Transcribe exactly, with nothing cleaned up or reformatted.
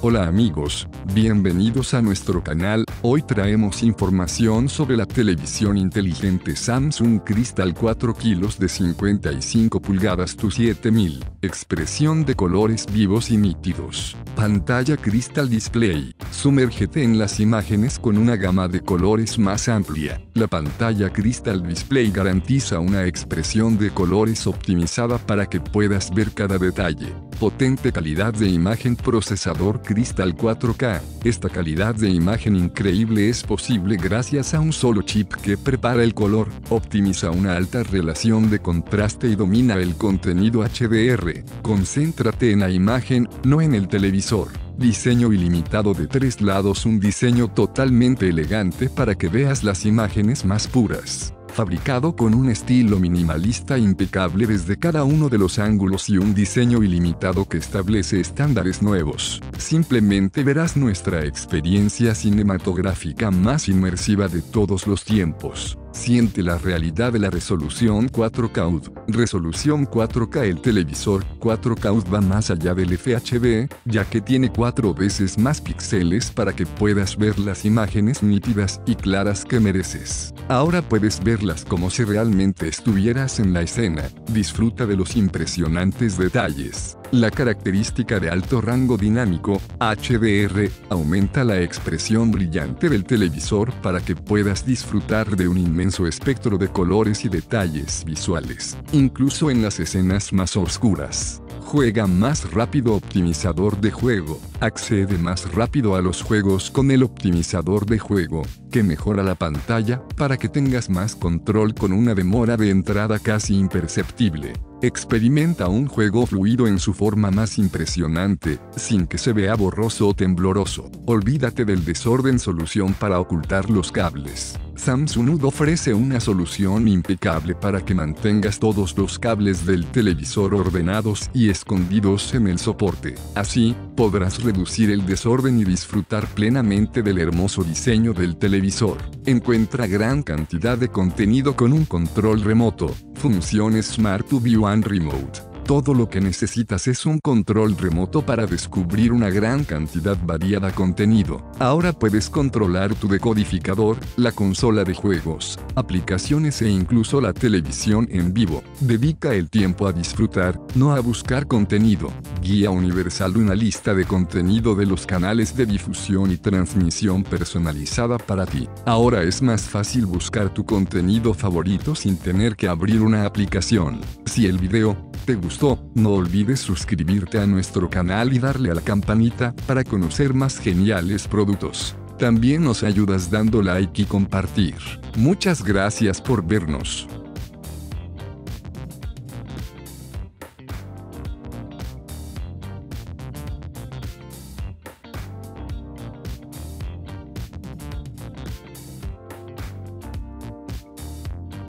Hola amigos, bienvenidos a nuestro canal. Hoy traemos información sobre la televisión inteligente Samsung Crystal cuatro K de cincuenta y cinco pulgadas T U siete mil, expresión de colores vivos y nítidos. Pantalla Crystal Display. Sumérgete en las imágenes con una gama de colores más amplia. La pantalla Crystal Display garantiza una expresión de colores optimizada para que puedas ver cada detalle. Potente calidad de imagen. Procesador Crystal cuatro K. Esta calidad de imagen increíble es posible gracias a un solo chip que prepara el color, optimiza una alta relación de contraste y domina el contenido H D R. Concéntrate en la imagen, no en el televisor. Diseño ilimitado de tres lados. Un diseño totalmente elegante para que veas las imágenes más puras. Fabricado con un estilo minimalista impecable desde cada uno de los ángulos y un diseño ilimitado que establece estándares nuevos. Simplemente verás nuestra experiencia cinematográfica más inmersiva de todos los tiempos. Siente la realidad de la resolución cuatro K U H D. Resolución cuatro K. El televisor cuatro K U H D va más allá del F H D, ya que tiene cuatro veces más píxeles para que puedas ver las imágenes nítidas y claras que mereces. Ahora puedes verlas como si realmente estuvieras en la escena. Disfruta de los impresionantes detalles. La característica de alto rango dinámico, H D R, aumenta la expresión brillante del televisor para que puedas disfrutar de un inmenso espectro de colores y detalles visuales, incluso en las escenas más oscuras. Juega más rápido. Optimizador de juego. Accede más rápido a los juegos con el optimizador de juego, que mejora la pantalla para que tengas más control con una demora de entrada casi imperceptible. Experimenta un juego fluido en su forma más impresionante, sin que se vea borroso o tembloroso. Olvídate del desorden. Solución para ocultar los cables. Samsung U H D ofrece una solución impecable para que mantengas todos los cables del televisor ordenados y escondidos en el soporte. Así, podrás reducir el desorden y disfrutar plenamente del hermoso diseño del televisor. Encuentra gran cantidad de contenido con un control remoto. Funciones Smart View and Remote. Todo lo que necesitas es un control remoto para descubrir una gran cantidad variada de contenido. Ahora puedes controlar tu decodificador, la consola de juegos, aplicaciones e incluso la televisión en vivo. Dedica el tiempo a disfrutar, no a buscar contenido. Guía universal. Una lista de contenido de los canales de difusión y transmisión personalizada para ti. Ahora es más fácil buscar tu contenido favorito sin tener que abrir una aplicación. Si el video te gustó, no olvides suscribirte a nuestro canal y darle a la campanita para conocer más geniales productos. También nos ayudas dando like y compartir. Muchas gracias por vernos.